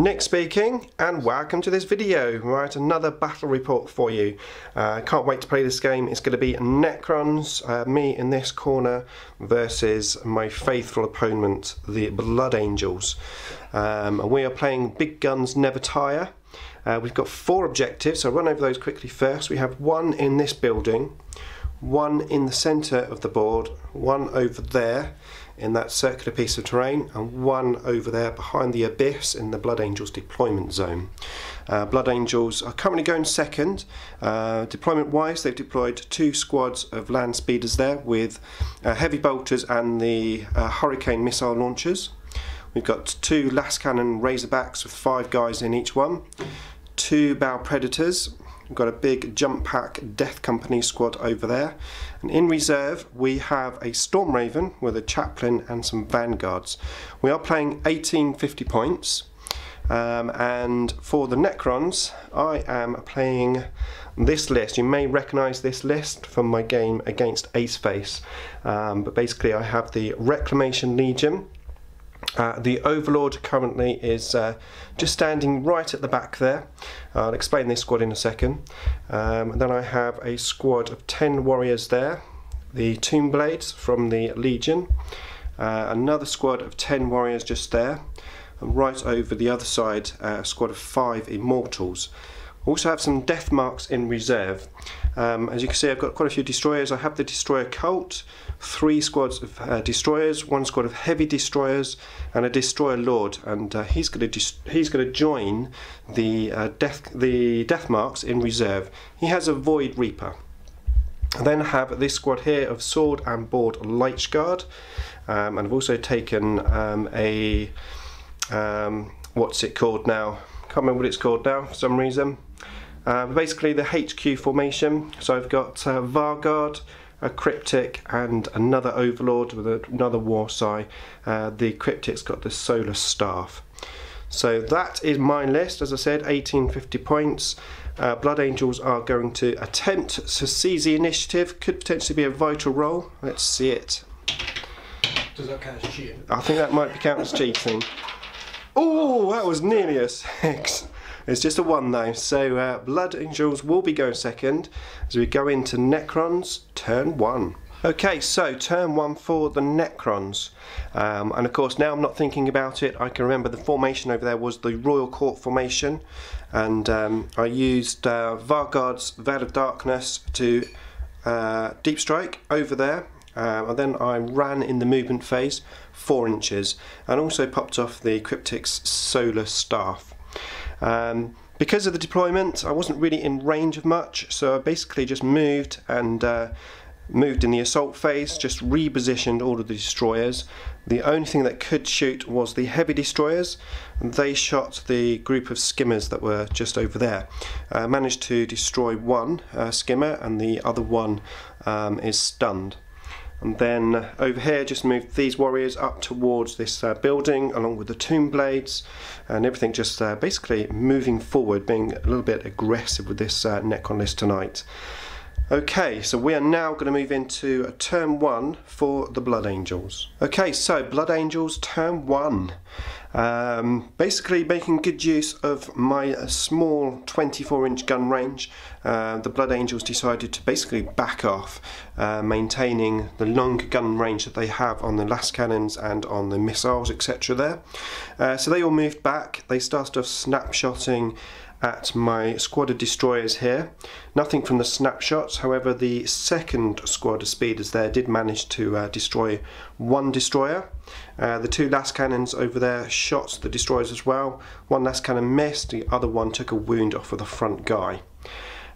Nick speaking, and welcome to this video. Right, another battle report for you. Can't wait to play this game. It's going to be Necrons, me in this corner, versus my faithful opponent, the Blood Angels. We are playing Big Guns Never Tire. We've got four objectives, so I'll run over those quickly first. We have one in this building, one in the centre of the board, one over there, in that circular piece of terrain, and one over there behind the abyss in the Blood Angels deployment zone. Blood Angels are currently going second. Deployment wise, they've deployed two squads of Land Speeders there with heavy bolters and the Hurricane missile launchers. We've got two Last Cannon Razorbacks with five guys in each one, two Baal Predators. We've got a big jump pack Death Company squad over there. And in reserve, we have a Storm Raven with a Chaplain and some Vanguards. We are playing 1850 points. And for the Necrons, I am playing this list. You may recognise this list from my game against Aceface. But basically, I have the Reclamation Legion. The Overlord currently is just standing right at the back there. I'll explain this squad in a second. Then I have a squad of 10 warriors there. The Tomb Blades from the Legion. Another squad of 10 warriors just there. And right over the other side, a squad of 5 Immortals. Also have some Death Marks in reserve. As you can see, I've got quite a few destroyers. I have the Destroyer Cult, 3 squads of destroyers, 1 squad of heavy destroyers, and a Destroyer Lord. And he's going to join the Death Marks in reserve. He has a Void Reaper. I then have this squad here of sword and board Lychguard, and I've also taken what's it called now? Can't remember what it's called now for some reason. Basically the HQ formation, so I've got Vargard, a Cryptek and another Overlord with another Warsai. The Cryptek's got the Solar Staff. So that is my list, as I said, 1850 points. Blood Angels are going to attempt to seize the initiative, could potentially be a vital role. Let's see it. Does that count as cheating? I think that might be count as cheating. Oh, that was nearly a 6. It's just a 1 though. So Blood Angels will be going second as we go into Necrons turn 1. Okay, so turn 1 for the Necrons. And of course now I'm not thinking about it. I can remember the formation over there was the Royal Court formation. And I used Vargard's Veil of Darkness to deep strike over there. And then I ran in the movement phase 4 inches and also popped off the Cryptek's Solar Staff. Because of the deployment, I wasn't really in range of much, so I basically just moved and moved in the assault phase, just repositioned all of the destroyers. The only thing that could shoot was the heavy destroyers. They shot the group of skimmers that were just over there. Managed to destroy one skimmer and the other one is stunned. And then over here just moved these warriors up towards this building along with the Tomb Blades and everything, just basically moving forward, being a little bit aggressive with this Necron list tonight. Okay, so we are now going to move into turn 1 for the Blood Angels. Okay, so Blood Angels turn 1. Basically making good use of my small 24-inch gun range. The Blood Angels decided to basically back off, maintaining the long gun range that they have on the last cannons and on the missiles, etc. there. So they all moved back. They started off snapshotting at my squad of destroyers here. Nothing from the snapshots, however the second squad of speeders there did manage to destroy one destroyer. The two last cannons over there shot the destroyers as well. One last cannon missed, the other one took a wound off of the front guy.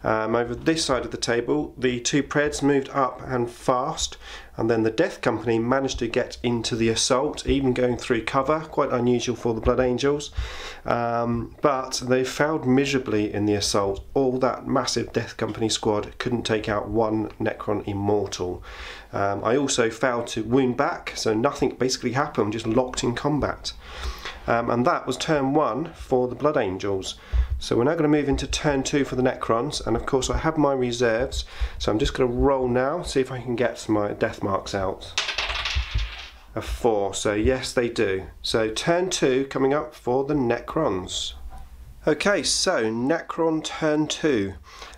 Over this side of the table, the two Preds moved up and fast, and then the Death Company managed to get into the assault, even going through cover, quite unusual for the Blood Angels. But they failed miserably in the assault. All that massive Death Company squad couldn't take out one Necron Immortal. I also failed to wound back, so nothing basically happened, just locked in combat. And that was turn 1 for the Blood Angels. So we're now going to move into turn 2 for the Necrons, and of course I have my reserves, so I'm just going to roll now, see if I can get my Death Marks out. a 4, so yes they do. So turn 2 coming up for the Necrons. Okay, so Necron turn 2.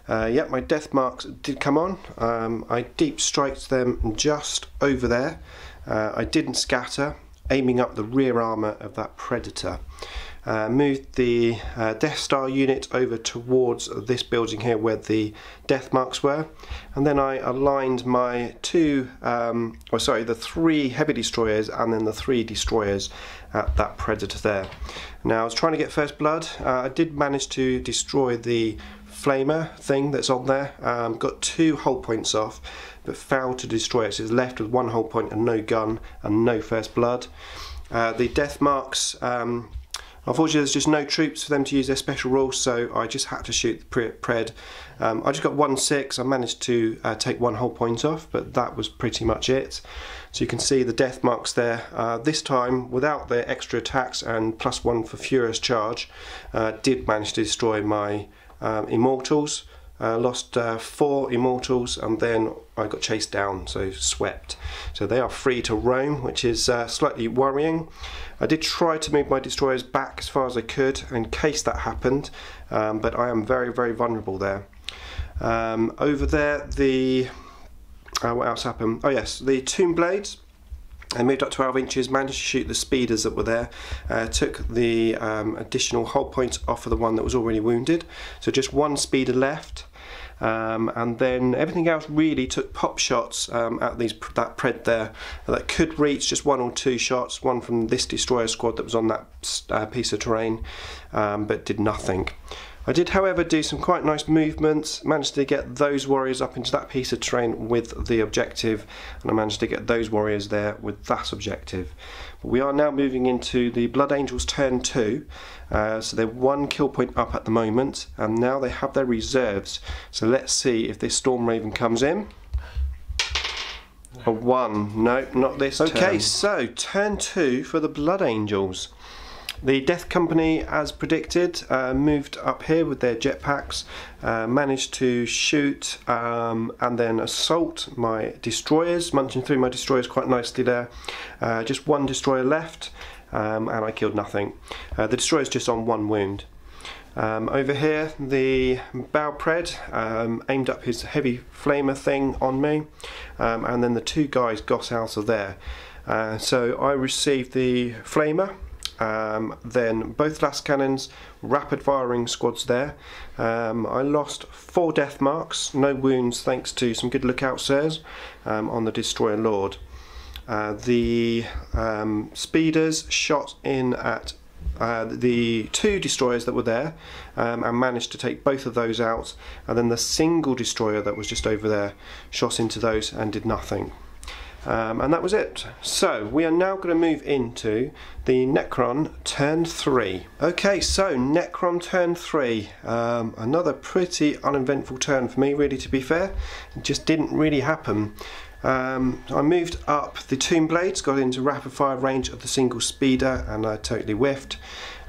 Yep, my Death Marks did come on. I deep striked them just over there. I didn't scatter, aiming up the rear armour of that Predator. Moved the Death Star unit over towards this building here where the Death Marks were, and then I aligned my the three heavy destroyers and then the 3 destroyers at that Predator there. Now I was trying to get first blood. I did manage to destroy the flamer thing that's on there, got 2 hull points off, but failed to destroy it, so it's left with 1 hull point and no gun and no first blood. The Death Marks, unfortunately there's just no troops for them to use their special rules, so I just had to shoot the Pred. I just got 1-6, I managed to take 1 whole point off, but that was pretty much it. So you can see the Death Marks there, this time without their extra attacks and +1 for Furious Charge, did manage to destroy my Immortals. Lost 4 Immortals and then I got chased down, so swept. So they are free to roam, which is slightly worrying. I did try to move my destroyers back as far as I could in case that happened, but I am very, very vulnerable there. Over there, the what else happened? Oh yes, the Tomb Blades. I moved up 12 inches, managed to shoot the speeders that were there, took the additional hull points off of the one that was already wounded, so just 1 speeder left, and then everything else really took pop shots at that Pred there that could reach, just 1 or 2 shots, 1 from this destroyer squad that was on that piece of terrain, but did nothing. I did however do some quite nice movements, managed to get those warriors up into that piece of terrain with the objective, and I managed to get those warriors there with that objective. But we are now moving into the Blood Angels turn 2, so they're 1 kill point up at the moment, and now they have their reserves, so let's see if this Storm Raven comes in. A 1, no, not this turn. Okay, so turn 2 for the Blood Angels. The Death Company, as predicted, moved up here with their jetpacks, managed to shoot and then assault my destroyers, munching through my destroyers quite nicely there. Just 1 destroyer left, and I killed nothing. The destroyer's just on 1 wound. Over here, the Baal Pred aimed up his heavy flamer thing on me, and then the 2 guys got out of there. So I received the flamer. Then both last cannons, rapid firing squads there. I lost 4 Death Marks, no wounds thanks to some good lookout sares on the Destroyer Lord. The speeders shot in at the 2 destroyers that were there, and managed to take both of those out, and then the single destroyer that was just over there shot into those and did nothing. And that was it. So we are now going to move into the Necron turn 3. Okay, so Necron turn 3, another pretty uneventful turn for me really, to be fair. It just didn't really happen. I moved up the Tomb Blades, got into rapid fire range of the single speeder, and I totally whiffed.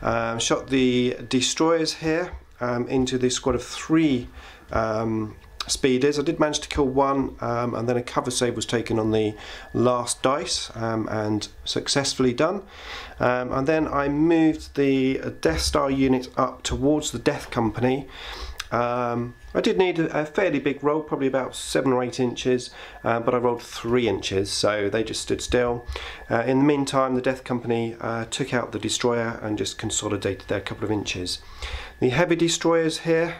Shot the destroyers here into the squad of 3 speeders. I did manage to kill 1, and then a cover save was taken on the last dice, and successfully done. And then I moved the Death Star unit up towards the Death Company. I did need a fairly big roll, probably about 7 or 8 inches, but I rolled 3 inches, so they just stood still. In the meantime, the Death Company took out the destroyer and just consolidated their couple of inches. The heavy destroyers here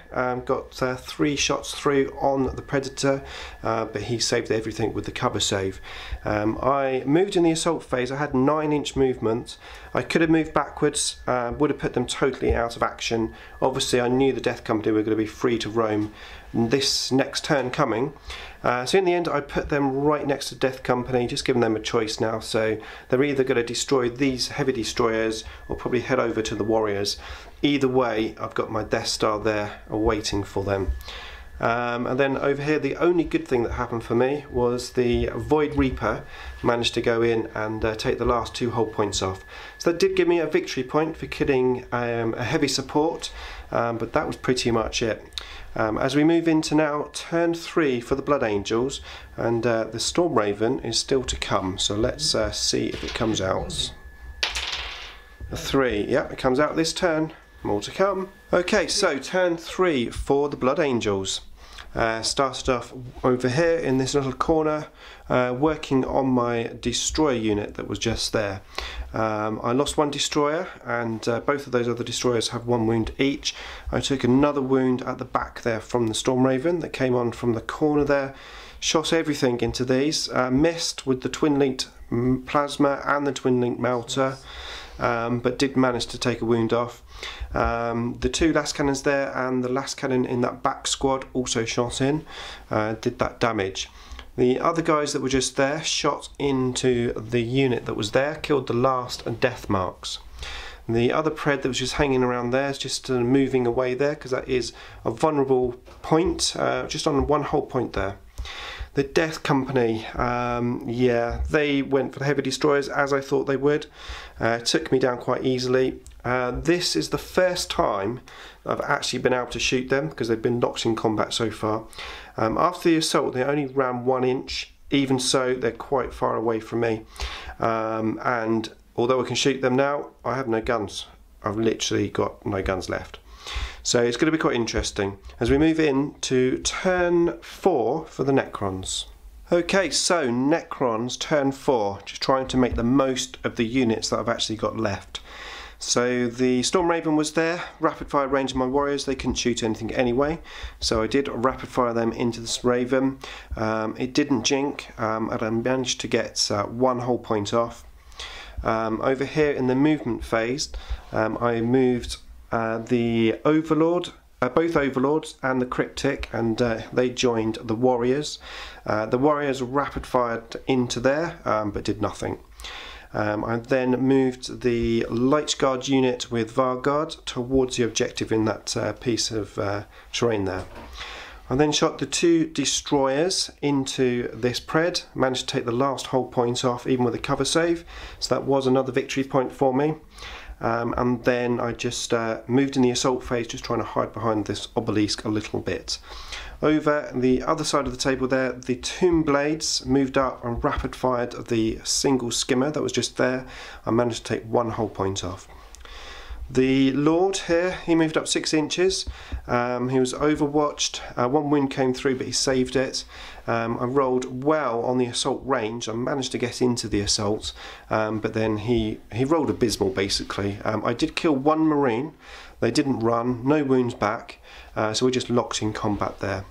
got 3 shots through on the Predator, but he saved everything with the cover save. I moved in the assault phase. I had 9-inch movement. I could have moved backwards, would have put them totally out of action. Obviously I knew the Death Company were going to be free to roam this next turn coming, so in the end I put them right next to Death Company, just giving them a choice now, so they're either going to destroy these heavy destroyers or probably head over to the warriors. Either way, I've got my Death Star there awaiting for them. And then over here, the only good thing that happened for me was the Void Reaper managed to go in and take the last 2 hull points off. So that did give me a victory point for killing a heavy support, but that was pretty much it. As we move into now turn 3 for the Blood Angels, and the Storm Raven is still to come, so let's see if it comes out. A 3, yep, it comes out this turn, more to come. Okay, so turn 3 for the Blood Angels. Started off over here in this little corner, working on my destroyer unit that was just there. I lost one destroyer, and both of those other destroyers have one wound each. I took another wound at the back there from the Storm Raven that came on from the corner there. Shot everything into these, missed with the twin linked plasma and the twin linked melter, but did manage to take a wound off. The two last cannons there and the last cannon in that back squad also shot in, did that damage. The other guys that were just there shot into the unit that was there, killed the last and Death Marks. The other Pred that was just hanging around there is just moving away there, because that is a vulnerable point, just on one whole point there. The Death Company, yeah, they went for the heavy destroyers as I thought they would. Took me down quite easily. This is the first time I've actually been able to shoot them, because they've been locked in combat so far. After the assault, they only ran 1 inch. Even so, they're quite far away from me. And although I can shoot them now, I have no guns. I've literally got no guns left. So it's going to be quite interesting as we move in to turn 4 for the Necrons. Okay, so Necrons turn 4, just trying to make the most of the units that I've actually got left. So the Storm Raven was there, rapid fire range of my warriors, they couldn't shoot anything anyway, so I did rapid fire them into this Raven. It didn't jink, and I managed to get one whole point off. Over here in the movement phase, I moved the Overlord, both Overlords and the Cryptek, and they joined the Warriors. The Warriors rapid fired into there, but did nothing. I then moved the Lychguard unit with Vargard towards the objective in that piece of terrain there. I then shot the two destroyers into this Pred, managed to take the last whole point off even with a cover save, so that was another victory point for me. And then I just moved in the assault phase, just trying to hide behind this obelisk a little bit. Over the other side of the table there, the Tomb Blades moved up and rapid fired the single skimmer that was just there. I managed to take one whole point off. The Lord here, he moved up 6 inches. He was overwatched. One wound came through, but he saved it. I rolled well on the assault range. I managed to get into the assault, but then he rolled abysmal basically. I did kill one Marine. They didn't run, no wounds back, so we're just locked in combat there.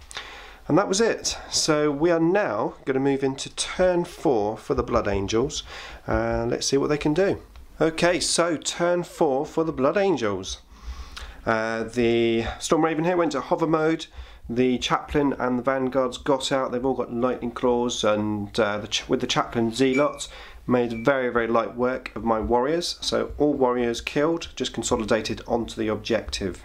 And that was it. So we are now going to move into turn 4 for the Blood Angels. Let's see what they can do. Okay, so turn 4 for the Blood Angels. The Storm Raven here went to hover mode. The Chaplain and the Vanguards got out. They've all got lightning claws, and with the Chaplain Zealot made very, very light work of my warriors. So all warriors killed, just consolidated onto the objective.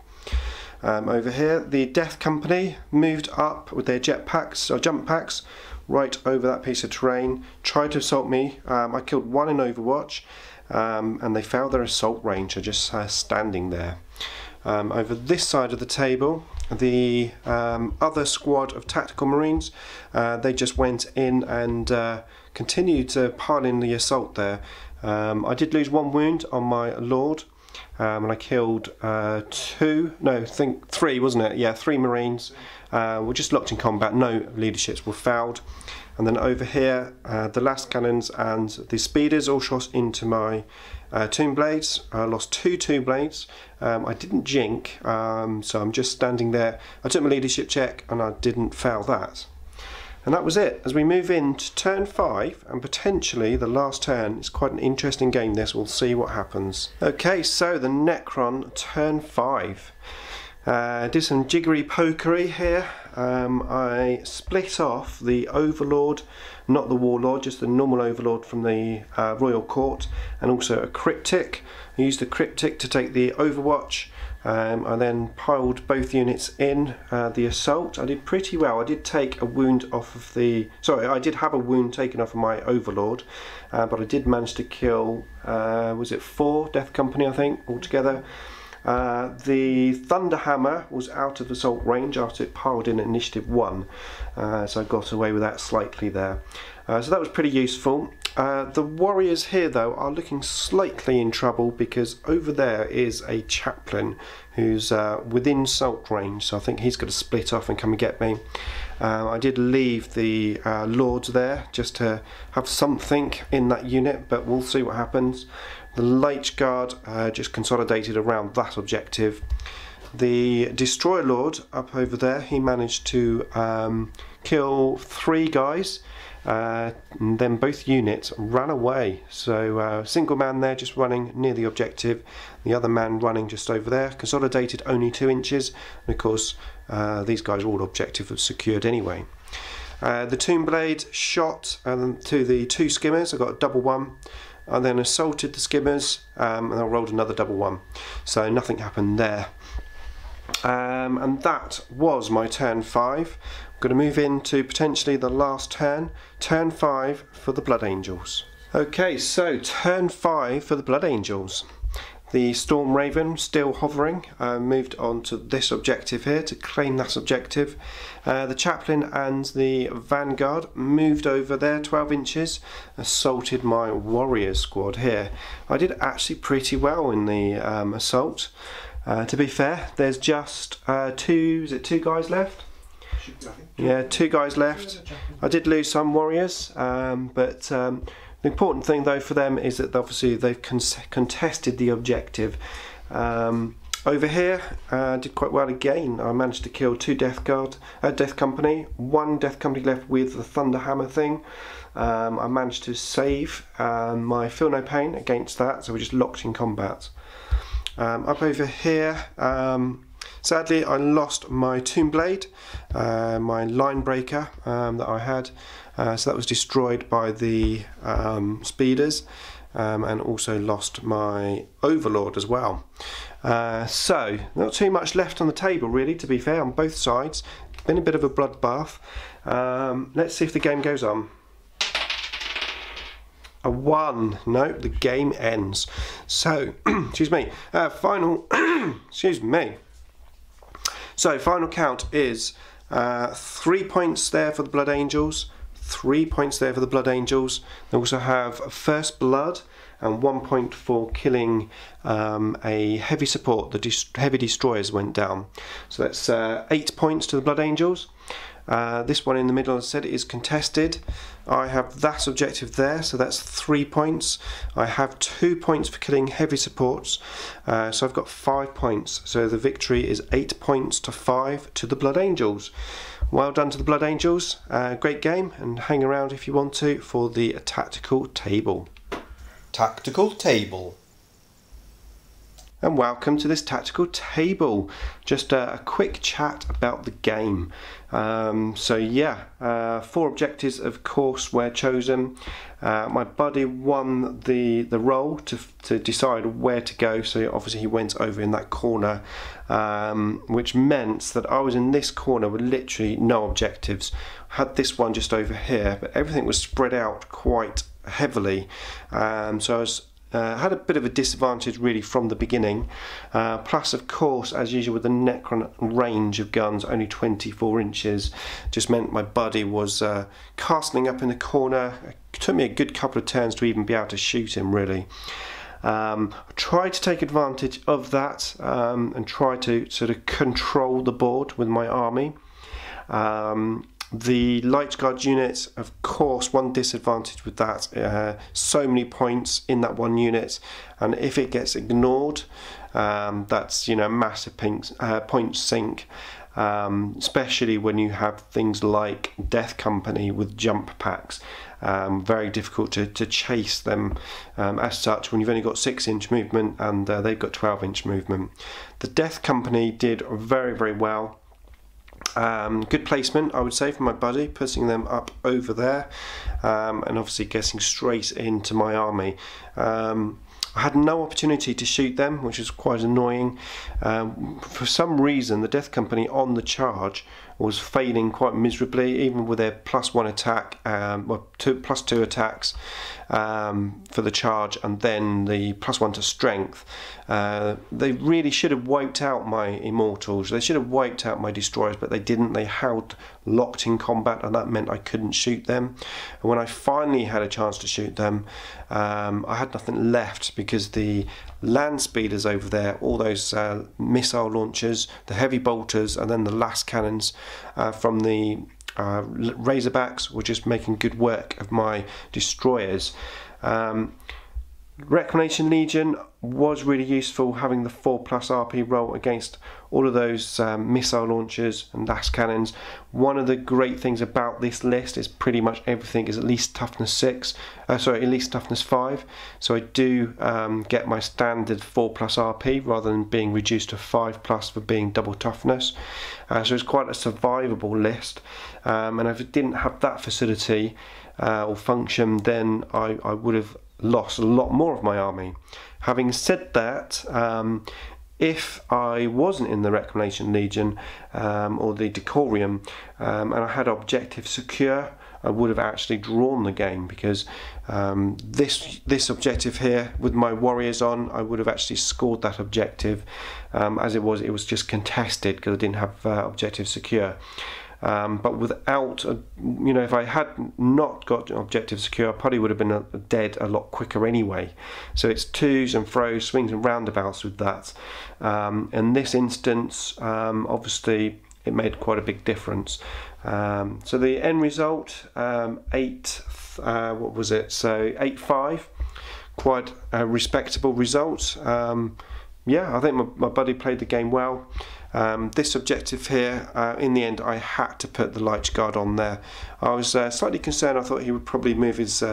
Over here, the Death Company moved up with their jetpacks or jump packs right over that piece of terrain. Tried to assault me. I killed one in Overwatch. And they failed their assault range, are just standing there. Over this side of the table, the other squad of tactical marines, they just went in and continued to pile in the assault there. I did lose one wound on my Lord, and I killed three, wasn't it? Yeah, 3 marines. Were just locked in combat, no leaderships were fouled. And then over here, the last cannons and the speeders all shot into my Tomb Blades. I lost 2 Tomb Blades. I didn't jink, so I'm just standing there. I took my leadership check and I didn't fail that. And that was it. As we move into turn 5, and potentially the last turn, it's quite an interesting game this. We'll see what happens. Okay, so the Necron turn 5. Did some jiggery pokery here. I split off the Overlord, not the Warlord, just the normal Overlord from the Royal Court, and also a Cryptek. I used the Cryptek to take the Overwatch. I then piled both units in the assault. I did pretty well. I did take a wound off of the... Sorry, I did have a wound taken off of my Overlord, but I did manage to kill, was it 4 Death Company, I think, altogether. The Thunder Hammer was out of assault range after it piled in at initiative 1, so I got away with that slightly there. So that was pretty useful. The warriors here though are looking slightly in trouble because over there is a Chaplain who's within assault range, so I think he's got to split off and come and get me. I did leave the Lords there just to have something in that unit, but we'll see what happens. The Lychguard just consolidated around that objective. The Destroyer Lord up over there, he managed to kill 3 guys, and then both units ran away. So single man there just running near the objective, the other man running just over there, consolidated only 2 inches, and of course these guys are all objective secured anyway. The Tomb Blade shot to the 2 skimmers, I got a double one, and then assaulted the skimmers, and I rolled another double one, so nothing happened there. And that was my turn 5. I'm going to move into potentially the last turn, turn 5 for the Blood Angels. Okay, so turn 5 for the Blood Angels. The Storm Raven still hovering, moved on to this objective here to claim that objective. The Chaplain and the Vanguard moved over there 12 inches, assaulted my warrior squad here. I did actually pretty well in the assault. To be fair, there's just 2 guys left? Yeah, 2 guys left. I did lose some warriors, but the important thing though for them is that obviously they've contested the objective. Over here, did quite well again. I managed to kill 2 Death Company, 1 Death Company left with the Thunder Hammer thing. I managed to save my Feel No Pain against that, so we're just locked in combat. Up over here, sadly I lost my Tomb Blade, my Linebreaker that I had, so that was destroyed by the Speeders, and also lost my Overlord as well. So, not too much left on the table really, to be fair, on both sides. It's been a bit of a bloodbath. Let's see if the game goes on. A 1. Nope, the game ends. So, excuse me, final, excuse me. So, final count is 3 points there for the Blood Angels, 3 points there for the Blood Angels. They also have First Blood and 1 point for killing a heavy support. The heavy destroyers went down. So that's 8 points to the Blood Angels. This one in the middle, as I said, is contested. I have that objective there, so that's 3 points. I have 2 points for killing heavy supports, so I've got 5 points. So the victory is 8 points to 5 to the Blood Angels. Well done to the Blood Angels. Great game, and hang around if you want to for the tactical table. Tactical table. And welcome to this tactical table. Just a quick chat about the game. So yeah, 4 objectives of course were chosen. My buddy won the role to decide where to go, so obviously he went over in that corner, which meant that I was in this corner with literally no objectives. Had this one just over here, but everything was spread out quite heavily, so I was had a bit of a disadvantage really from the beginning, plus of course as usual with the Necron range of guns, only 24 inches, just meant my buddy was casting up in the corner. It took me a good couple of turns to even be able to shoot him really. I tried to take advantage of that and try to sort of control the board with my army. The Lychguard unit, of course, one disadvantage with that, so many points in that one unit, and if it gets ignored, that's, you know, massive point sink, especially when you have things like Death Company with jump packs. Very difficult to chase them as such when you've only got 6-inch movement and they've got 12-inch movement. The Death Company did very, very well. Good placement, I would say, for my buddy, putting them up over there, and obviously getting straight into my army. I had no opportunity to shoot them, which is quite annoying. For some reason, the Death Company on the charge was failing quite miserably, even with their +1 attack, well, +2 attacks for the charge, and then the +1 to strength. They really should have wiped out my Immortals, they should have wiped out my Destroyers, but they didn't. They held locked in combat, and that meant I couldn't shoot them. And when I finally had a chance to shoot them, I had nothing left, because the Land Speeders over there, all those missile launchers, the heavy bolters, and then the last cannons from the Razorbacks were just making good work of my Destroyers. Reclamation Legion was really useful, having the 4+ RP roll against all of those missile launchers and last cannons. One of the great things about this list is pretty much everything is at least toughness 6, sorry, at least toughness 5. So I do get my standard 4+ RP rather than being reduced to 5+ for being double toughness. So it's quite a survivable list. And if it didn't have that facility or function, then I would have lost a lot more of my army. Having said that, if I wasn't in the Reclamation Legion or the Decorium and I had Objective Secure, I would have actually drawn the game, because this objective here with my warriors on, I would have actually scored that objective. As it was just contested because I didn't have Objective Secure. But without, you know, if I had not got Objective Secure, I probably would have been dead a lot quicker anyway. So it's twos and throws, swings and roundabouts with that. In this instance, obviously, it made quite a big difference. So the end result, 8-5, quite a respectable result. Yeah, I think my buddy played the game well. This objective here, in the end I had to put the Lychguard on there. I was slightly concerned, I thought he would probably move his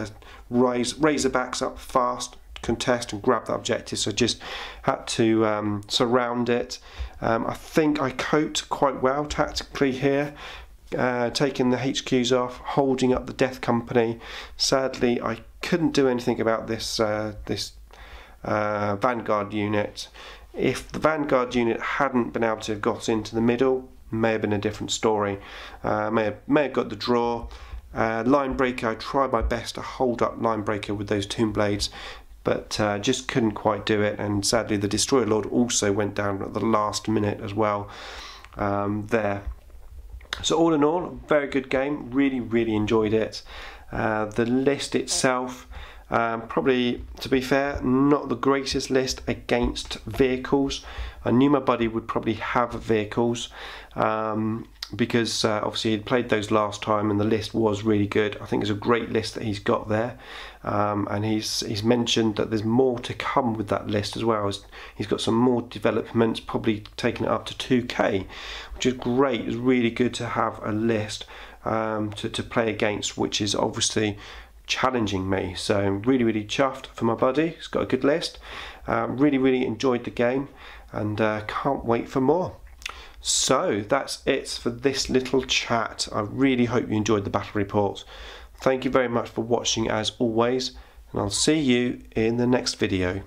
Razorbacks up fast, contest and grab that objective, so just had to surround it. I think I coped quite well tactically here, taking the HQs off, holding up the Death Company. Sadly I couldn't do anything about this, this Vanguard unit. If the Vanguard unit hadn't been able to have got into the middle, may have been a different story. May have got the draw. Linebreaker, I tried my best to hold up Linebreaker with those Tomb Blades, but just couldn't quite do it. And sadly, the Destroyer Lord also went down at the last minute as well. There. So all in all, very good game. Really, really enjoyed it. The list itself. Probably, to be fair, not the greatest list against vehicles. I knew my buddy would probably have vehicles because obviously he'd played those last time and the list was really good. I think it's a great list that he's got there, and he's mentioned that there's more to come with that list as well. He's got some more developments, probably taking it up to 2K, which is great. It's really good to have a list to play against, which is obviously challenging me. So I'm really, really chuffed for my buddy. He's got a good list. Really, really enjoyed the game, and can't wait for more. So that's it for this little chat. I really hope you enjoyed the battle report. Thank you very much for watching as always, and I'll see you in the next video.